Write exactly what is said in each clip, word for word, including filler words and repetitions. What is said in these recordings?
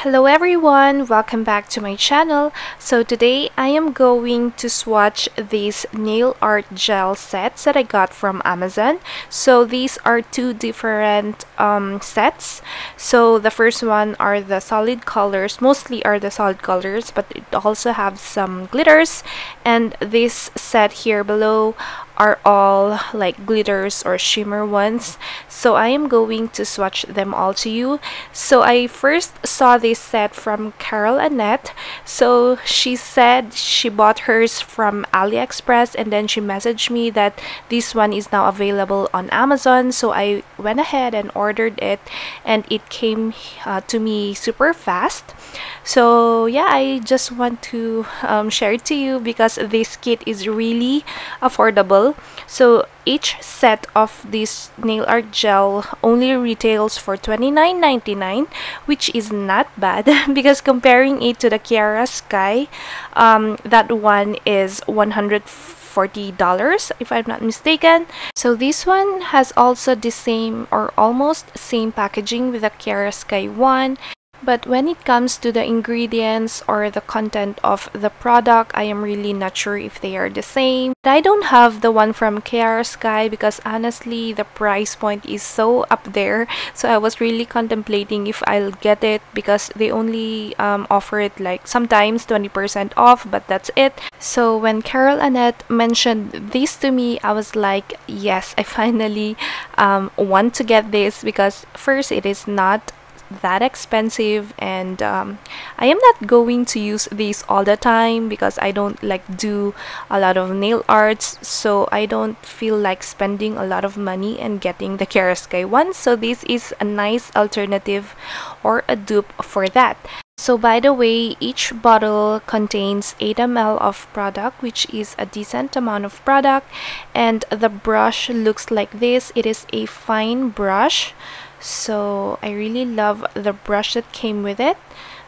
Hello everyone, welcome back to my channel. So today I am going to swatch these nail art gel sets that I got from Amazon. So these are two different um, sets. So the first one are the solid colors, mostly are the solid colors, but it also have some glitters, and this set here below are all like glitters or shimmer ones. So I am going to swatch them all to you. So I first saw this set from Carol Annette. So she said she bought hers from AliExpress, and then she messaged me that this one is now available on Amazon. So I went ahead and ordered it, and it came uh, to me super fast. So yeah, I just want to um, share it to you because this kit is really affordable. So each set of this nail art gel only retails for twenty-nine ninety-nine, which is not bad because comparing it to the Kiara Sky, um, that one is one hundred forty dollars if I'm not mistaken. So this one has also the same or almost same packaging with the Kiara Sky one. But when it comes to the ingredients or the content of the product, I am really not sure if they are the same. But I don't have the one from Kiara Sky because honestly, the price point is so up there. So I was really contemplating if I'll get it because they only um, offer it like sometimes twenty percent off, but that's it. So when Carol Annette mentioned this to me, I was like, yes, I finally um, want to get this because first, it is not that expensive, and um, I am not going to use these all the time because I don't like do a lot of nail arts, so I don't feel like spending a lot of money and getting the Kiara Sky one. So this is a nice alternative or a dupe for that. So by the way, each bottle contains eight milliliters of product, which is a decent amount of product, and the brush looks like this. It is a fine brush. So I really love the brush that came with it.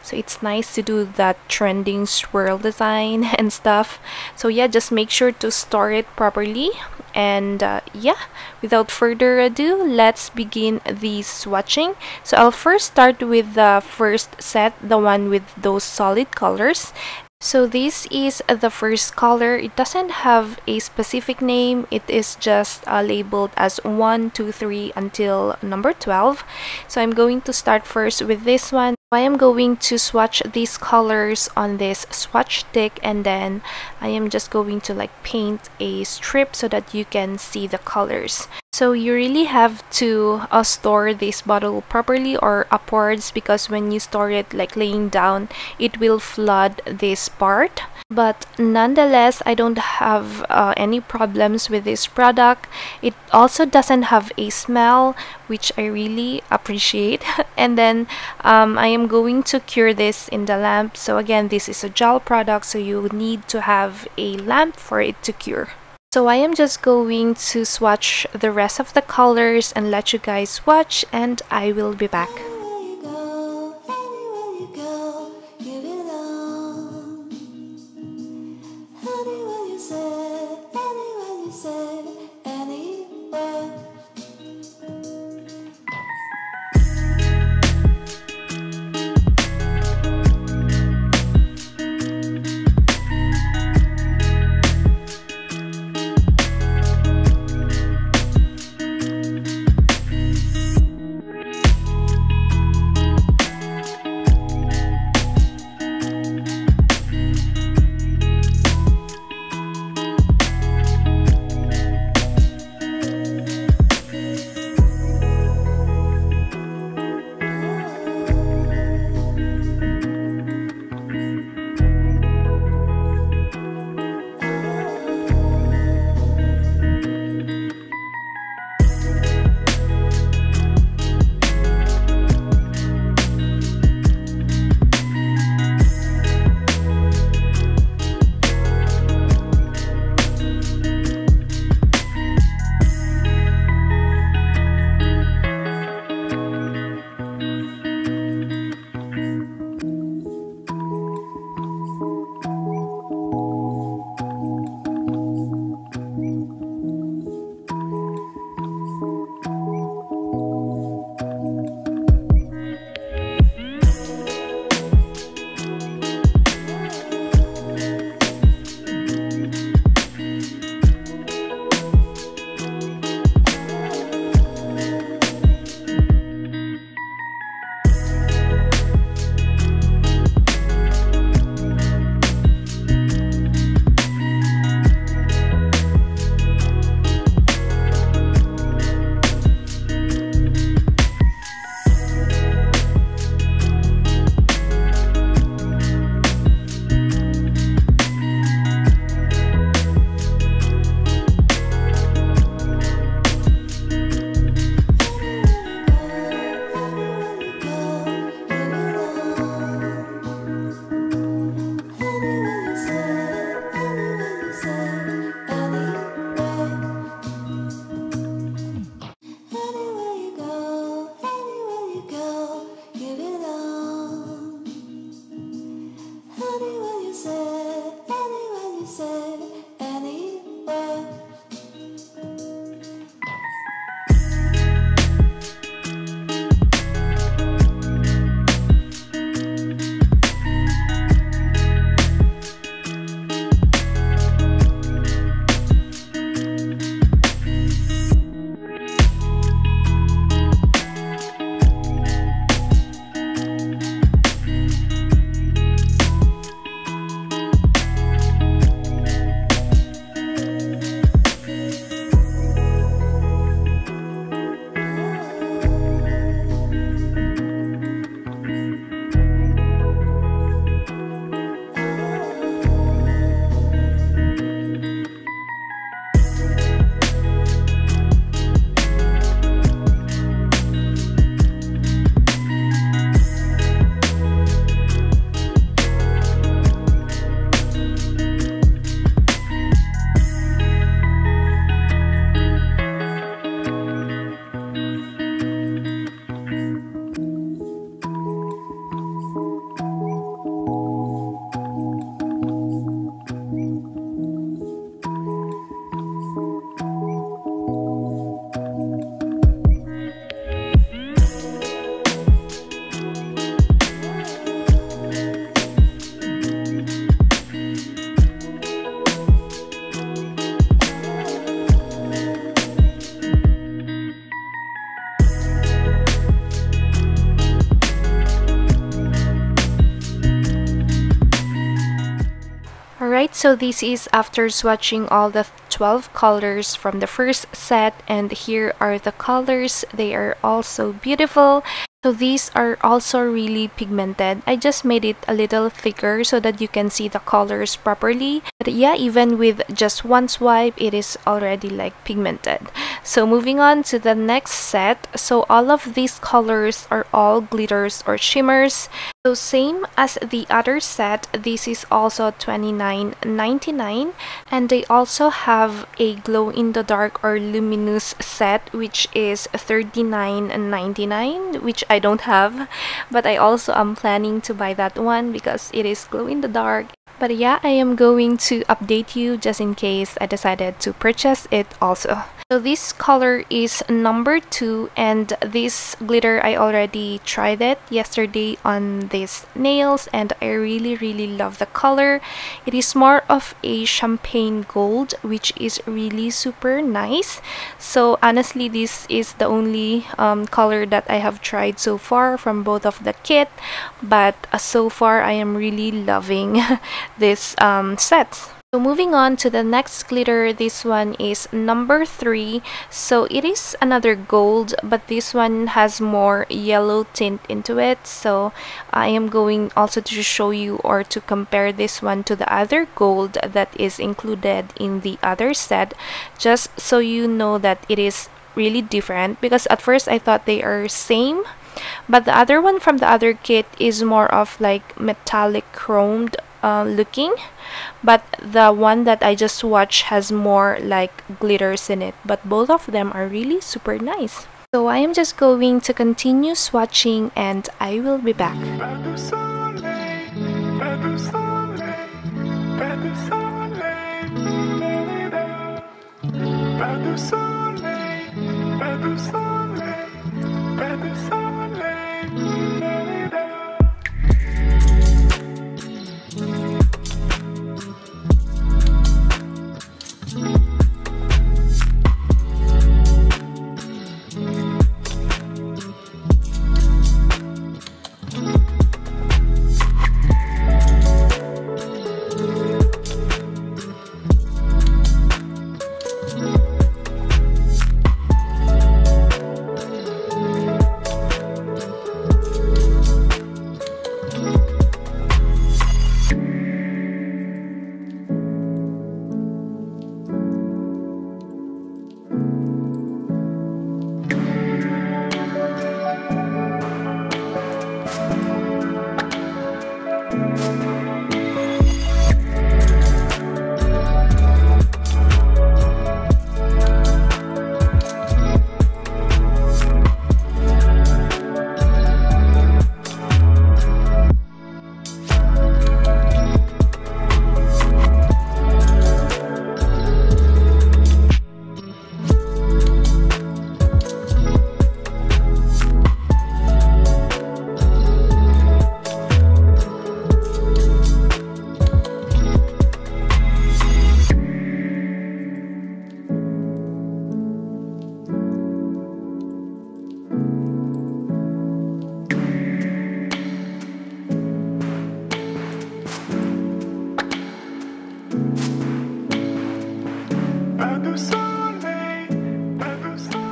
So it's nice to do that trending swirl design and stuff. So yeah, just make sure to store it properly. And uh, yeah, without further ado, let's begin the swatching. So I'll first start with the first set, the one with those solid colors. So this is the first color. It doesn't have a specific name. It is just uh, labeled as one, two, three until number twelve. So I'm going to start first with this one. I am going to swatch these colors on this swatch stick, and then I am just going to like paint a strip so that you can see the colors. So you really have to uh, store this bottle properly or upwards, because when you store it like laying down, it will flood this part. But nonetheless, I don't have uh, any problems with this product. It also doesn't have a smell, which I really appreciate. And then um, I am going to cure this in the lamp. So again, this is a gel product, so you need to have a lamp for it to cure. So I am just going to swatch the rest of the colors and let you guys watch, and I will be back. Alright, so this is after swatching all the twelve colors from the first set, and here are the colors. They are also beautiful. So these are also really pigmented. I just made it a little thicker so that you can see the colors properly. But yeah, even with just one swipe, it is already like pigmented. So moving on to the next set. So all of these colors are all glitters or shimmers. So same as the other set, this is also twenty-nine ninety-nine, and they also have a glow in the dark or luminous set, which is thirty-nine ninety-nine, which I don't have, but I also am planning to buy that one because it is glow in the dark. But yeah, I am going to update you just in case I decided to purchase it also. So this color is number two, and this glitter I already tried it yesterday on these nails, and I really really love the color. It is more of a champagne gold, which is really super nice. So honestly, this is the only um, color that I have tried so far from both of the kit, but uh, so far I am really loving this um, set. So moving on to the next glitter, this one is number three. So it is another gold, but this one has more yellow tint into it. So I am going also to show you or to compare this one to the other gold that is included in the other set, just so you know that it is really different, because at first I thought they are same, but the other one from the other kit is more of like metallic chromed uh, looking, but the one that I just swatched has more like glitters in it, but both of them are really super nice. So I am just going to continue swatching and I will be back.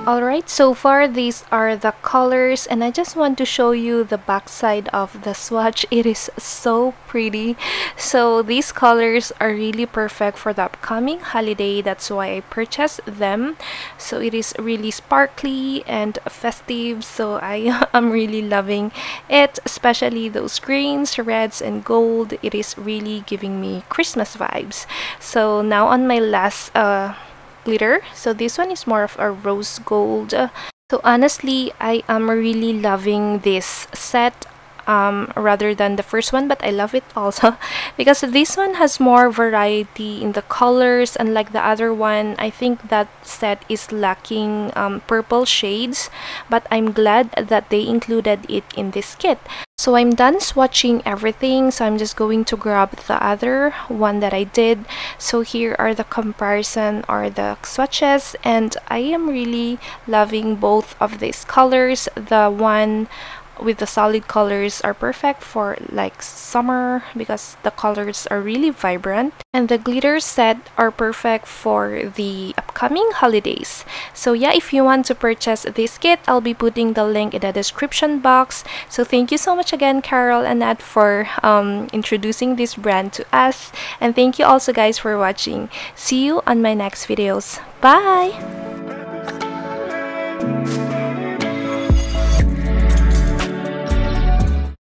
Alright, so far these are the colors, and I just want to show you the backside of the swatch. It is so pretty. So these colors are really perfect for the upcoming holiday. That's why I purchased them. So it is really sparkly and festive. So I am really loving it, especially those greens, reds, and gold. It is really giving me Christmas vibes. So now on my last uh, glitter. So this one is more of a rose gold. So honestly, I am really loving this set um, rather than the first one, but I love it also because this one has more variety in the colors, and like the other one, I think that set is lacking um, purple shades, but I'm glad that they included it in this kit. So I'm done swatching everything, so I'm just going to grab the other one that I did. So here are the comparison or the swatches, and I am really loving both of these colors. The one with the solid colors are perfect for like summer because the colors are really vibrant, and the glitter set are perfect for the upcoming holidays. So yeah, if you want to purchase this kit, I'll be putting the link in the description box. So thank you so much again, Carol Annette, for um, introducing this brand to us, and thank you also guys for watching. See you on my next videos. Bye.